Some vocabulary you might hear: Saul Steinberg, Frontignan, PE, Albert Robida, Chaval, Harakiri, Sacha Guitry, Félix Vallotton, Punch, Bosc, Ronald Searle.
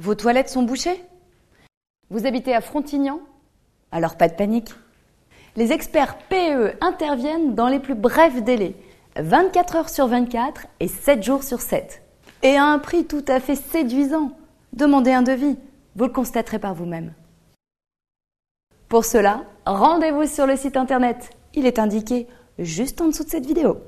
Vos toilettes sont bouchées? Vous habitez à Frontignan? Alors pas de panique. Les experts PE interviennent dans les plus brefs délais, 24 heures sur 24 et 7 jours sur 7. Et à un prix tout à fait séduisant. Demandez un devis, vous le constaterez par vous-même. Pour cela, rendez-vous sur le site internet. Il est indiqué juste en dessous de cette vidéo.